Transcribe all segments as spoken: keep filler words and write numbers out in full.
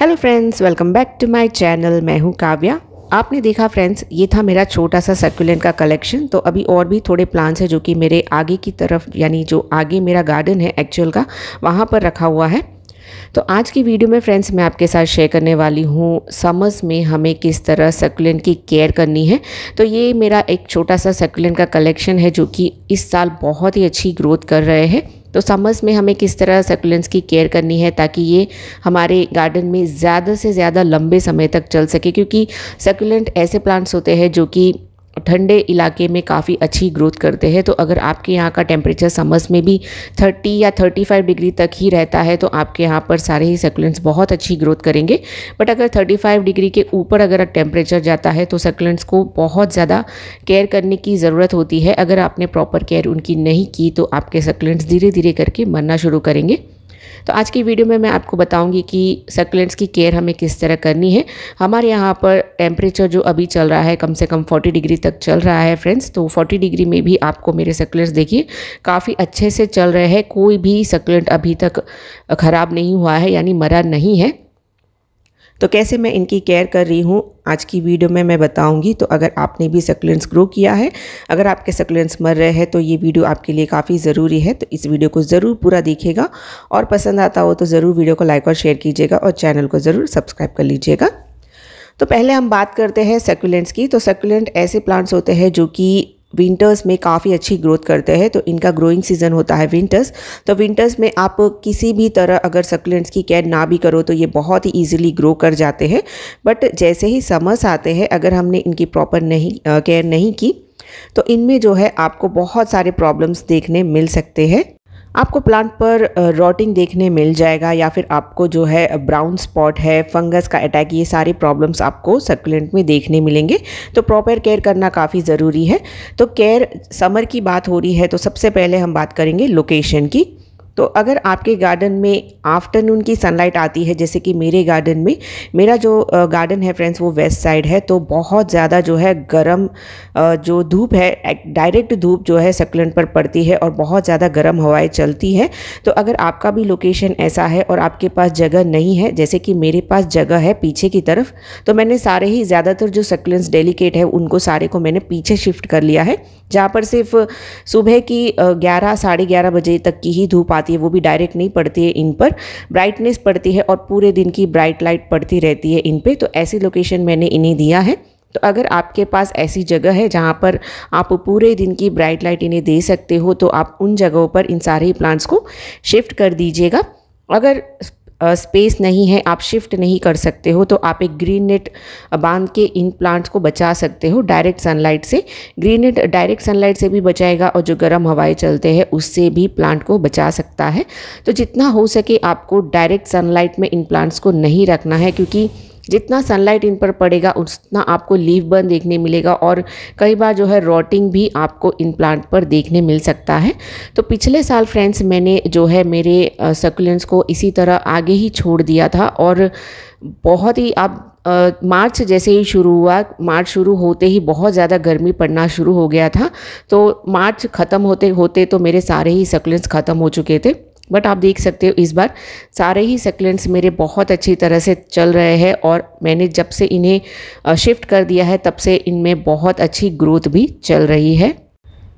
Hello friends, welcome back to my channel. मैं हूँ काव्या। आपने देखा फ्रेंड्स, ये था मेरा छोटा सा सर्कुलेंट का कलेक्शन। तो अभी और भी थोड़े प्लांट्स हैं जो कि मेरे आगे की तरफ, यानी जो आगे मेरा गार्डन है एक्चुअल का, वहाँ पर रखा हुआ है। तो आज की वीडियो में फ्रेंड्स मैं आपके साथ शेयर करने वाली हूँ समर्स में हमें किस तरह सर्कुलेंट की केयर करनी है। तो ये मेरा एक छोटा सा सर्कुलेंट का कलेक्शन है जो कि इस साल बहुत ही अच्छी ग्रोथ कर रहे हैं। तो समर्स में हमें किस तरह सर्कुलेंट्स की केयर करनी है ताकि ये हमारे गार्डन में ज़्यादा से ज़्यादा लंबे समय तक चल सके, क्योंकि सर्कुलेंट ऐसे प्लांट्स होते हैं जो कि ठंडे इलाके में काफ़ी अच्छी ग्रोथ करते हैं। तो अगर आपके यहाँ का टेम्परेचर समर्स में भी तीस या पैंतीस डिग्री तक ही रहता है तो आपके यहाँ पर सारे ही सर्कुलेंट्स बहुत अच्छी ग्रोथ करेंगे। बट अगर पैंतीस डिग्री के ऊपर अगर टेम्परेचर जाता है तो सर्कुलेंट्स को बहुत ज़्यादा केयर करने की ज़रूरत होती है। अगर आपने प्रॉपर केयर उनकी नहीं की तो आपके सर्कुलेंट्स धीरे धीरे करके मरना शुरू करेंगे। तो आज की वीडियो में मैं आपको बताऊंगी कि सर्कुलेंट्स की केयर हमें किस तरह करनी है। हमारे यहाँ पर टेम्परेचर जो अभी चल रहा है कम से कम चालीस डिग्री तक चल रहा है फ्रेंड्स। तो चालीस डिग्री में भी आपको मेरे सर्कुलेंट्स देखिए काफ़ी अच्छे से चल रहे हैं। कोई भी सर्कुलेंट अभी तक ख़राब नहीं हुआ है, यानी मरा नहीं है। तो कैसे मैं इनकी केयर कर रही हूँ आज की वीडियो में मैं बताऊंगी। तो अगर आपने भी सर्कुलेंट्स ग्रो किया है, अगर आपके सर्कुलेंट्स मर रहे हैं तो ये वीडियो आपके लिए काफ़ी ज़रूरी है। तो इस वीडियो को ज़रूर पूरा देखिएगा और पसंद आता हो तो ज़रूर वीडियो को लाइक और शेयर कीजिएगा और चैनल को ज़रूर सब्सक्राइब कर लीजिएगा। तो पहले हम बात करते हैं सर्कुलेंट्स की। तो सर्कुलेंट ऐसे प्लांट्स होते हैं जो कि विंटर्स में काफ़ी अच्छी ग्रोथ करते हैं। तो इनका ग्रोइंग सीज़न होता है विंटर्स। तो विंटर्स में आप किसी भी तरह अगर सर्कुलेंट्स की केयर ना भी करो तो ये बहुत ही ईजिली ग्रो कर जाते हैं। बट जैसे ही समर्स आते हैं, अगर हमने इनकी प्रॉपर नहीं केयर नहीं की तो इनमें जो है आपको बहुत सारे प्रॉब्लम्स देखने मिल सकते हैं। आपको प्लांट पर रॉटिंग देखने मिल जाएगा, या फिर आपको जो है ब्राउन स्पॉट है, फंगस का अटैक, ये सारे प्रॉब्लम्स आपको सर्कुलेंट में देखने मिलेंगे। तो प्रॉपर केयर करना काफ़ी ज़रूरी है। तो केयर समर की बात हो रही है तो सबसे पहले हम बात करेंगे लोकेशन की। तो अगर आपके गार्डन में आफ्टरनून की सनलाइट आती है, जैसे कि मेरे गार्डन में, मेरा जो गार्डन है फ्रेंड्स वो वेस्ट साइड है, तो बहुत ज़्यादा जो है गर्म जो धूप है, डायरेक्ट धूप जो है सर्कुलेंट पर पड़ती है और बहुत ज़्यादा गर्म हवाएं चलती है। तो अगर आपका भी लोकेशन ऐसा है और आपके पास जगह नहीं है, जैसे कि मेरे पास जगह है पीछे की तरफ, तो मैंने सारे ही ज़्यादातर जो सर्कुलेंट्स डेलिकेट है उनको सारे को मैंने पीछे शिफ्ट कर लिया है, जहाँ पर सिर्फ सुबह की ग्यारह साढ़े ग्यारह बजे तक की ही धूप आती है, वो भी डायरेक्ट नहीं पड़ती है इन पर, ब्राइटनेस पड़ती है और पूरे दिन की ब्राइट लाइट पड़ती रहती है इन पे। तो ऐसी लोकेशन मैंने इन्हें दिया है। तो अगर आपके पास ऐसी जगह है जहाँ पर आप पूरे दिन की ब्राइट लाइट इन्हें दे सकते हो तो आप उन जगहों पर इन सारे प्लांट्स को शिफ्ट कर दीजिएगा। अगर स्पेस uh, नहीं है, आप शिफ्ट नहीं कर सकते हो, तो आप एक ग्रीन नेट बांध के इन प्लांट्स को बचा सकते हो डायरेक्ट सनलाइट से। ग्रीन नेट डायरेक्ट सनलाइट से भी बचाएगा और जो गर्म हवाएं चलते हैं उससे भी प्लांट को बचा सकता है। तो जितना हो सके आपको डायरेक्ट सनलाइट में इन प्लांट्स को नहीं रखना है, क्योंकि जितना सनलाइट इन पर पड़ेगा उतना आपको लीफ बर्न देखने मिलेगा और कई बार जो है रॉटिंग भी आपको इन प्लांट पर देखने मिल सकता है। तो पिछले साल फ्रेंड्स मैंने जो है मेरे सर्कुलेंट्स को इसी तरह आगे ही छोड़ दिया था और बहुत ही आप आ, मार्च जैसे ही शुरू हुआ, मार्च शुरू होते ही बहुत ज़्यादा गर्मी पड़ना शुरू हो गया था। तो मार्च ख़त्म होते होते तो मेरे सारे ही सर्कुलेंट्स ख़त्म हो चुके थे। बट आप देख सकते हो इस बार सारे ही सर्कुलेंट्स मेरे बहुत अच्छी तरह से चल रहे हैं और मैंने जब से इन्हें शिफ्ट कर दिया है तब से इनमें बहुत अच्छी ग्रोथ भी चल रही है।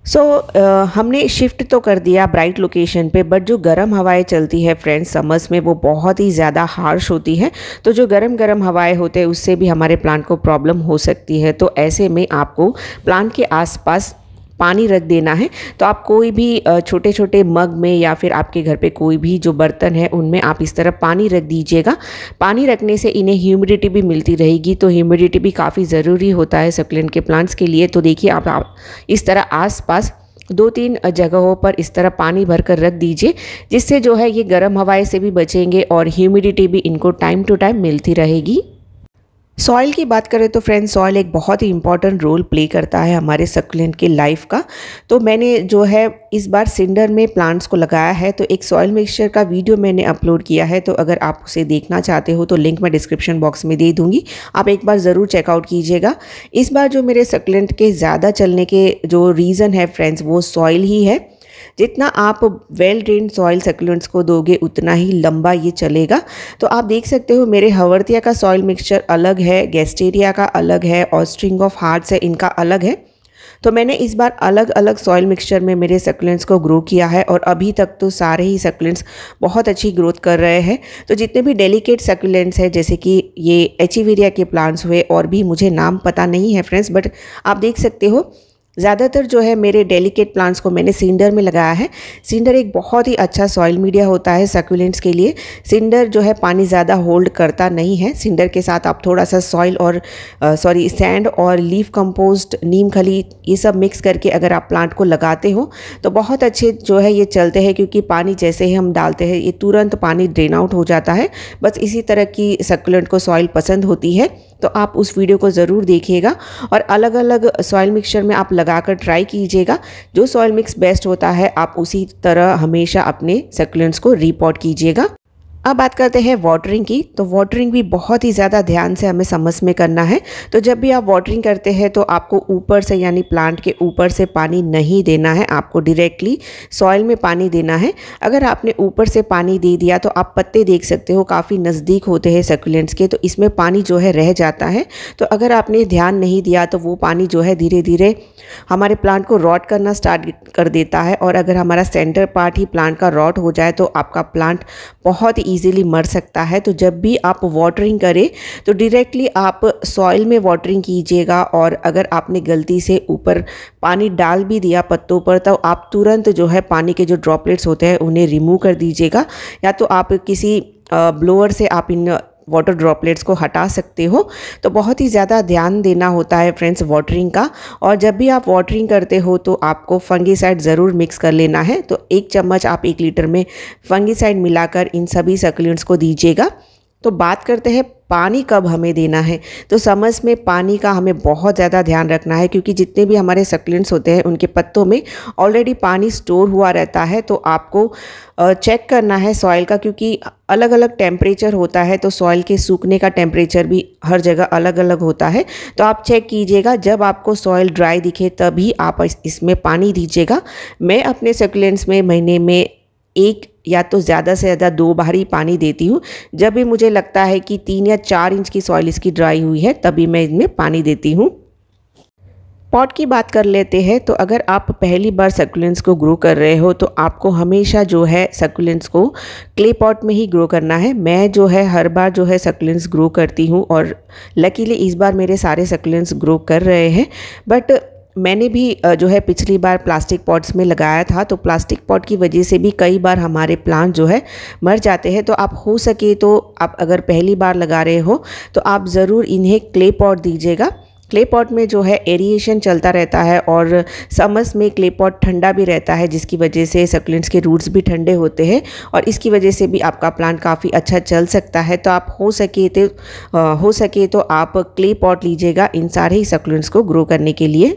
सो so, uh, हमने शिफ्ट तो कर दिया ब्राइट लोकेशन पे, बट जो गर्म हवाएं चलती है फ्रेंड्स समर्स में वो बहुत ही ज़्यादा हार्श होती है। तो जो गरम गरम हवाएं होते हैं उससे भी हमारे प्लांट को प्रॉब्लम हो सकती है। तो ऐसे में आपको प्लांट के आसपास पानी रख देना है। तो आप कोई भी छोटे छोटे मग में या फिर आपके घर पे कोई भी जो बर्तन है उनमें आप इस तरह पानी रख दीजिएगा। पानी रखने से इन्हें ह्यूमिडिटी भी मिलती रहेगी। तो ह्यूमिडिटी भी काफ़ी ज़रूरी होता है सर्कुलेंट के प्लांट्स के लिए। तो देखिए आप, आप इस तरह आसपास दो तीन जगहों पर इस तरह पानी भरकर रख दीजिए, जिससे जो है ये गर्म हवाएँ से भी बचेंगे और ह्यूमिडिटी भी इनको टाइम टू टाइम मिलती रहेगी। सॉइल की बात करें तो फ्रेंड्स सॉइल एक बहुत ही इंपॉर्टेंट रोल प्ले करता है हमारे सर्कुलेंट के लाइफ का। तो मैंने जो है इस बार सिंडर में प्लांट्स को लगाया है, तो एक सॉइल मिक्सचर का वीडियो मैंने अपलोड किया है। तो अगर आप उसे देखना चाहते हो तो लिंक मैं डिस्क्रिप्शन बॉक्स में दे दूँगी, आप एक बार ज़रूर चेकआउट कीजिएगा। इस बार जो मेरे सर्कुलेंट के ज़्यादा चलने के जो रीज़न है फ्रेंड्स वो सॉइल ही है। जितना आप वेल ड्रेन सॉइल सक्यूलेंट्स को दोगे उतना ही लंबा ये चलेगा। तो आप देख सकते हो मेरे हवर्तिया का सॉइल मिक्सचर अलग है, गेस्टेरिया का अलग है और स्ट्रिंग ऑफ हार्ट्स है, इनका अलग है। तो मैंने इस बार अलग अलग सॉइल मिक्सचर में मेरे सक्यूलेंट्स को ग्रो किया है और अभी तक तो सारे ही सक्यूलेंट्स बहुत अच्छी ग्रोथ कर रहे हैं। तो जितने भी डेलिकेट सक्यूलेंट्स हैं जैसे कि ये एचिवेरिया के प्लांट्स हुए और भी मुझे नाम पता नहीं है फ्रेंड्स, बट आप देख सकते हो ज़्यादातर जो है मेरे डेलिकेट प्लांट्स को मैंने सिंडर में लगाया है। सिंडर एक बहुत ही अच्छा सॉइल मीडिया होता है सक्यूलेंट्स के लिए। सिंडर जो है पानी ज़्यादा होल्ड करता नहीं है। सिंडर के साथ आप थोड़ा सा सॉइल और सॉरी सैंड और लीफ कंपोस्ट, नीम खली, ये सब मिक्स करके अगर आप प्लांट को लगाते हो तो बहुत अच्छे जो है ये चलते हैं, क्योंकि पानी जैसे ही हम डालते हैं ये तुरंत पानी ड्रेन आउट हो जाता है। बस इसी तरह की सक्यूलेंट को सॉइल पसंद होती है। तो आप उस वीडियो को ज़रूर देखिएगा और अलग अलग सॉइल मिक्सचर में आप लगाकर ट्राई कीजिएगा। जो सॉइल मिक्स बेस्ट होता है आप उसी तरह हमेशा अपने सक्यूलेंट्स को रिपोर्ट कीजिएगा। अब बात करते हैं वाटरिंग की। तो वाटरिंग भी बहुत ही ज़्यादा ध्यान से हमें समझ में करना है। तो जब भी आप वाटरिंग करते हैं तो आपको ऊपर से यानी प्लांट के ऊपर से पानी नहीं देना है, आपको डायरेक्टली सॉइल में पानी देना है। अगर आपने ऊपर से पानी दे दिया तो आप पत्ते देख सकते हो काफ़ी नज़दीक होते हैं सक्यूलेंट्स के, तो इसमें पानी जो है रह जाता है। तो अगर आपने ध्यान नहीं दिया तो वो पानी जो है धीरे धीरे हमारे प्लांट को रॉट करना स्टार्ट कर देता है और अगर हमारा सेंटर पार्ट ही प्लांट का रॉट हो जाए तो आपका प्लांट बहुत इजीली मर सकता है। तो जब भी आप वाटरिंग करें तो डायरेक्टली आप सॉइल में वाटरिंग कीजिएगा और अगर आपने गलती से ऊपर पानी डाल भी दिया पत्तों पर तो आप तुरंत जो है पानी के जो ड्रॉपलेट्स होते हैं उन्हें रिमूव कर दीजिएगा, या तो आप किसी ब्लोअर से आप इन वाटर ड्रॉपलेट्स को हटा सकते हो। तो बहुत ही ज़्यादा ध्यान देना होता है फ्रेंड्स वाटरिंग का। और जब भी आप वाटरिंग करते हो तो आपको फंगीसाइड ज़रूर मिक्स कर लेना है। तो एक चम्मच आप एक लीटर में फंगीसाइड मिलाकर इन सभी सक्यूलेंट्स को दीजिएगा। तो बात करते हैं पानी कब हमें देना है। तो समर्स में पानी का हमें बहुत ज़्यादा ध्यान रखना है, क्योंकि जितने भी हमारे सक्यूलेंट्स होते हैं उनके पत्तों में ऑलरेडी पानी स्टोर हुआ रहता है। तो आपको चेक करना है सॉइल का, क्योंकि अलग अलग टेम्परेचर होता है तो सॉइल के सूखने का टेम्परेचर भी हर जगह अलग अलग होता है। तो आप चेक कीजिएगा, जब आपको सॉइल ड्राई दिखे तभी आप इसमें पानी दीजिएगा। मैं अपने सक्यूलेंट्स में महीने में एक या तो ज़्यादा से ज़्यादा दो बार ही पानी देती हूँ। जब भी मुझे लगता है कि तीन या चार इंच की सॉइल इसकी ड्राई हुई है तभी मैं इनमें पानी देती हूँ। पॉट की बात कर लेते हैं। तो अगर आप पहली बार सक्यूलेंट्स को ग्रो कर रहे हो तो आपको हमेशा जो है सक्यूलेंट्स को क्ले पॉट में ही ग्रो करना है। मैं जो है हर बार जो है सक्यूलेंट्स ग्रो करती हूँ और लकीली इस बार मेरे सारे सक्यूलेंट्स ग्रो कर रहे हैं। बट मैंने भी जो है पिछली बार प्लास्टिक पॉट्स में लगाया था, तो प्लास्टिक पॉट की वजह से भी कई बार हमारे प्लांट जो है मर जाते हैं। तो आप हो सके तो आप अगर पहली बार लगा रहे हो तो आप ज़रूर इन्हें क्ले पॉट दीजिएगा। क्ले पॉट में जो है एरिएशन चलता रहता है और समर्स में क्ले पॉट ठंडा भी रहता है, जिसकी वजह से सक्यूलेंट्स के रूट्स भी ठंडे होते हैं और इसकी वजह से भी आपका प्लांट काफ़ी अच्छा चल सकता है। तो आप हो सके तो हो सके तो आप क्ले पॉट लीजिएगा इन सारे ही सक्यूलेंट्स को ग्रो करने के लिए।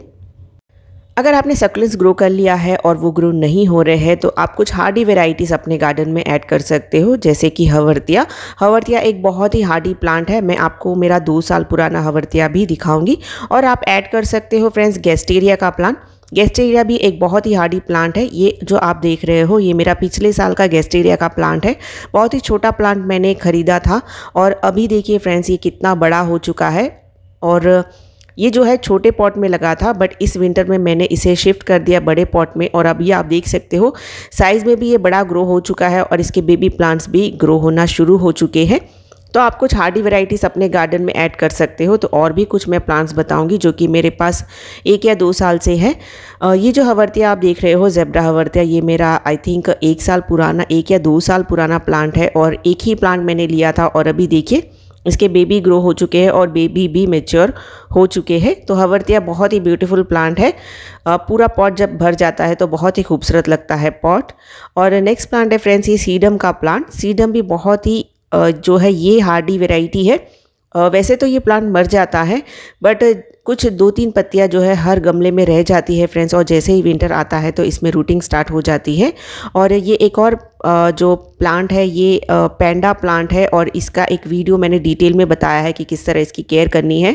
अगर आपने सक्यूलेंट्स ग्रो कर लिया है और वो ग्रो नहीं हो रहे हैं तो आप कुछ हार्डी वेराइटीज़ अपने गार्डन में ऐड कर सकते हो, जैसे कि हवर्तिया। हवर्तिया एक बहुत ही हार्डी प्लांट है। मैं आपको मेरा दो साल पुराना हवर्तिया भी दिखाऊंगी। और आप ऐड कर सकते हो फ्रेंड्स गेस्टेरिया का प्लांट। गेस्टेरिया भी एक बहुत ही हार्डी प्लांट है। ये जो आप देख रहे हो ये मेरा पिछले साल का गेस्टेरिया का प्लांट है। बहुत ही छोटा प्लांट मैंने ख़रीदा था और अभी देखिए फ्रेंड्स ये कितना बड़ा हो चुका है। और ये जो है छोटे पॉट में लगा था, बट इस विंटर में मैंने इसे शिफ्ट कर दिया बड़े पॉट में और अभी आप देख सकते हो साइज़ में भी ये बड़ा ग्रो हो चुका है और इसके बेबी प्लांट्स भी ग्रो होना शुरू हो चुके हैं। तो आप कुछ हार्डी वैरायटीज़ अपने गार्डन में ऐड कर सकते हो। तो और भी कुछ मैं प्लांट्स बताऊंगी जो कि मेरे पास एक या दो साल से है। ये जो हवर्तिया आप देख रहे हो जेब्रा हवर्तिया, ये मेरा आई थिंक एक साल पुराना एक या दो साल पुराना प्लांट है और एक ही प्लांट मैंने लिया था और अभी देखिए इसके बेबी ग्रो हो चुके हैं और बेबी भी मैच्योर हो चुके हैं। तो हवर्तिया बहुत ही ब्यूटीफुल प्लांट है। पूरा पॉट जब भर जाता है तो बहुत ही खूबसूरत लगता है पॉट। और नेक्स्ट प्लांट है फ्रेंड्स ये सीडम का प्लांट। सीडम भी बहुत ही जो है ये हार्डी वेराइटी है। वैसे तो ये प्लांट मर जाता है बट कुछ दो तीन पत्तियां जो है हर गमले में रह जाती है फ्रेंड्स, और जैसे ही विंटर आता है तो इसमें रूटिंग स्टार्ट हो जाती है। और ये एक और जो प्लांट है ये पैंडा प्लांट है और इसका एक वीडियो मैंने डिटेल में बताया है कि किस तरह इसकी केयर करनी है।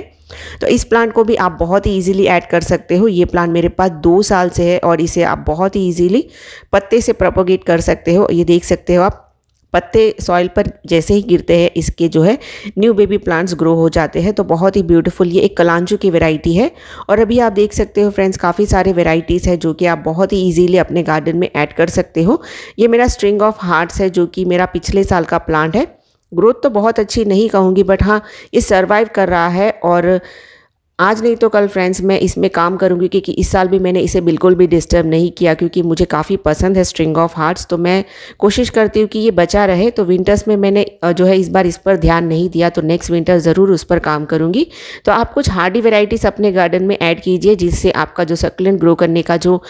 तो इस प्लांट को भी आप बहुत ही ईजिली ऐड कर सकते हो। ये प्लांट मेरे पास दो साल से है और इसे आप बहुत ही ईजिली पत्ते से प्रोपोगेट कर सकते हो। ये देख सकते हो आप, पत्ते सॉइल पर जैसे ही गिरते हैं इसके जो है न्यू बेबी प्लांट्स ग्रो हो जाते हैं। तो बहुत ही ब्यूटीफुल, ये एक कलांजू की वैरायटी है। और अभी आप देख सकते हो फ्रेंड्स, काफ़ी सारे वैरायटीज़ है जो कि आप बहुत ही इजीली अपने गार्डन में ऐड कर सकते हो। ये मेरा स्ट्रिंग ऑफ हार्ट्स है जो कि मेरा पिछले साल का प्लांट है। ग्रोथ तो बहुत अच्छी नहीं कहूँगी, बट हाँ ये सर्वाइव कर रहा है। और आज नहीं तो कल फ्रेंड्स मैं इसमें काम करूँगी, क्योंकि इस साल भी मैंने इसे बिल्कुल भी डिस्टर्ब नहीं किया, क्योंकि मुझे काफ़ी पसंद है स्ट्रिंग ऑफ हार्ट्स। तो मैं कोशिश करती हूँ कि ये बचा रहे। तो विंटर्स में मैंने जो है इस बार इस पर ध्यान नहीं दिया, तो नेक्स्ट विंटर ज़रूर उस पर काम करूँगी। तो आप कुछ हार्डी वेराइटीज़ अपने गार्डन में ऐड कीजिए, जिससे आपका जो सक्लेंट ग्रो करने का जो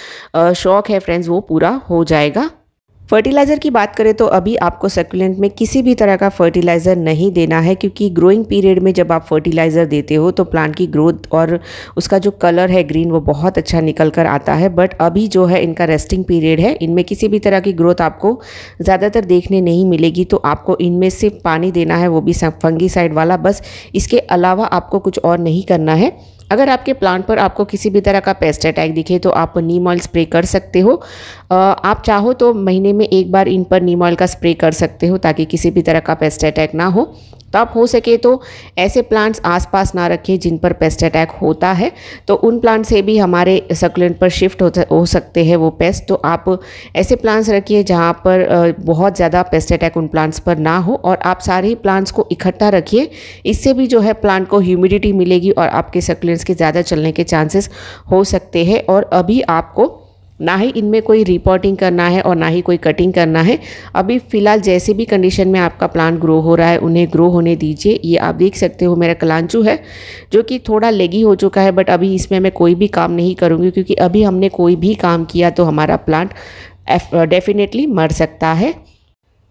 शौक है फ्रेंड्स वो पूरा हो जाएगा। फर्टिलाइज़र की बात करें तो अभी आपको सक्यूलेंट में किसी भी तरह का फर्टिलाइज़र नहीं देना है, क्योंकि ग्रोइंग पीरियड में जब आप फर्टिलाइज़र देते हो तो प्लांट की ग्रोथ और उसका जो कलर है ग्रीन वो बहुत अच्छा निकल कर आता है। बट अभी जो है इनका रेस्टिंग पीरियड है, इनमें किसी भी तरह की ग्रोथ आपको ज़्यादातर देखने नहीं मिलेगी। तो आपको इनमें सिर्फ पानी देना है, वो भी फंगीसाइड वाला, बस इसके अलावा आपको कुछ और नहीं करना है। अगर आपके प्लांट पर आपको किसी भी तरह का पेस्ट अटैक दिखे तो आप नीम ऑयल स्प्रे कर सकते हो। आप चाहो तो महीने में एक बार इन पर नीम ऑयल का स्प्रे कर सकते हो, ताकि किसी भी तरह का पेस्ट अटैक ना हो। तो आप हो सके तो ऐसे प्लांट्स आसपास ना रखें जिन पर पेस्ट अटैक होता है, तो उन प्लांट से भी हमारे सक्लेंट पर शिफ्ट हो सकते हैं वो पेस्ट। तो आप ऐसे प्लांट्स रखिए जहाँ पर बहुत ज़्यादा पेस्ट अटैक उन प्लांट्स पर ना हो। और आप सारे ही प्लांट्स को इकट्ठा रखिए, इससे भी जो है प्लांट को ह्यूमिडिटी मिलेगी और आपके सक्लेंट्स के ज़्यादा चलने के चांसेस हो सकते हैं। और अभी आपको ना ही इनमें कोई रिपोर्टिंग करना है और ना ही कोई कटिंग करना है। अभी फ़िलहाल जैसे भी कंडीशन में आपका प्लांट ग्रो हो रहा है उन्हें ग्रो होने दीजिए। ये आप देख सकते हो मेरा कलांचू है जो कि थोड़ा लेगी हो चुका है, बट अभी इसमें मैं कोई भी काम नहीं करूँगी, क्योंकि अभी हमने कोई भी काम किया तो हमारा प्लांट डेफिनेटली मर सकता है।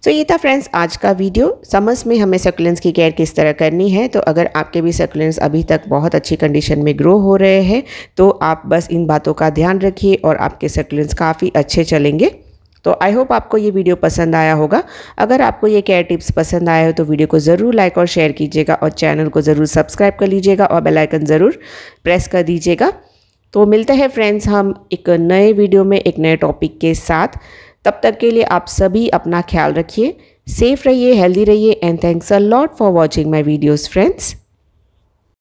तो so, ये था फ्रेंड्स आज का वीडियो। समर्स में हमें सक्लेंट्स की केयर किस तरह करनी है। तो अगर आपके भी सक्लेंट्स अभी तक बहुत अच्छी कंडीशन में ग्रो हो रहे हैं तो आप बस इन बातों का ध्यान रखिए और आपके सक्लेंट्स काफ़ी अच्छे चलेंगे। तो आई होप आपको ये वीडियो पसंद आया होगा। अगर आपको ये केयर टिप्स पसंद आए हो तो वीडियो को ज़रूर लाइक और शेयर कीजिएगा, और चैनल को ज़रूर सब्सक्राइब कर लीजिएगा और बेल आइकन ज़रूर प्रेस कर दीजिएगा। तो मिलते हैं फ्रेंड्स हम एक नए वीडियो में एक नए टॉपिक के साथ। तब तक के लिए आप सभी अपना ख्याल रखिए, सेफ रहिए, हेल्दी रहिए, and thanks a lot for watching my videos friends.